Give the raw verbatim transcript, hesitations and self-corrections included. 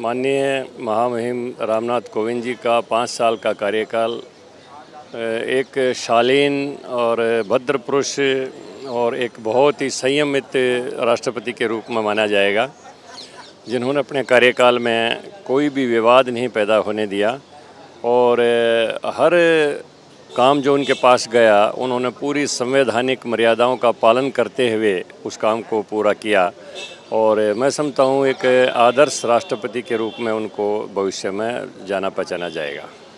माननीय महामहिम रामनाथ कोविंद जी का पाँच साल का कार्यकाल एक शालीन और भद्र पुरुष और एक बहुत ही संयमित राष्ट्रपति के रूप में माना जाएगा, जिन्होंने अपने कार्यकाल में कोई भी विवाद नहीं पैदा होने दिया और हर काम जो उनके पास गया उन्होंने पूरी संवैधानिक मर्यादाओं का पालन करते हुए उस काम को पूरा किया। और मैं समझता हूँ एक आदर्श राष्ट्रपति के रूप में उनको भविष्य में जाना पहचाना जाएगा।